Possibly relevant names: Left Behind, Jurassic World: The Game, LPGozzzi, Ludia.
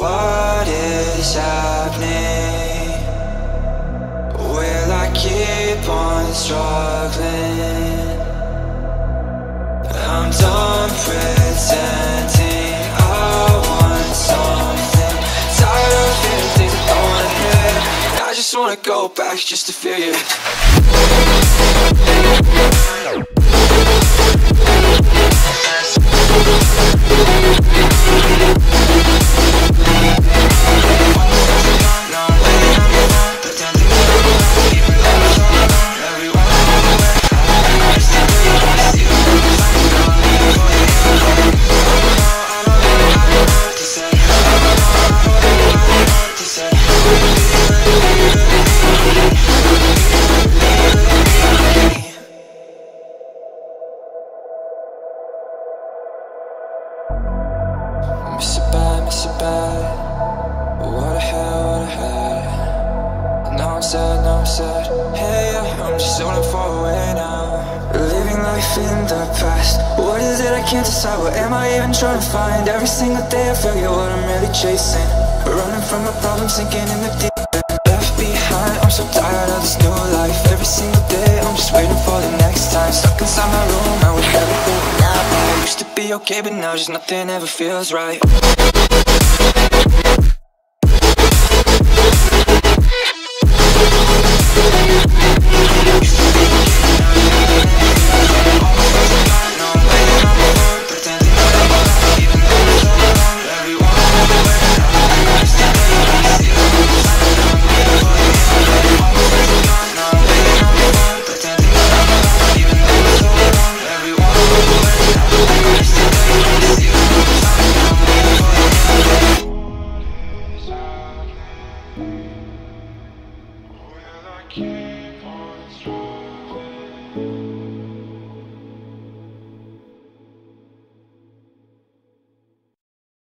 What is happening? Will I keep on struggling? I'm done pretending I want something. Tired of hearing things I don't wanna hear. And I just wanna go back just to feel you. Miss you bad, what I had Now I'm sad, now I'm sad Hey, yeah, I'm just holding far away now Living life in the past What is it I can't decide? What am I even trying to find? Every single day I forget what I'm really chasing Running from my problems, sinking in the deep end Left behind, I'm so tired of this new life Every single day, I'm just waiting for the next time Stuck inside my room, I would everything now I used to be okay, but now just nothing ever feels right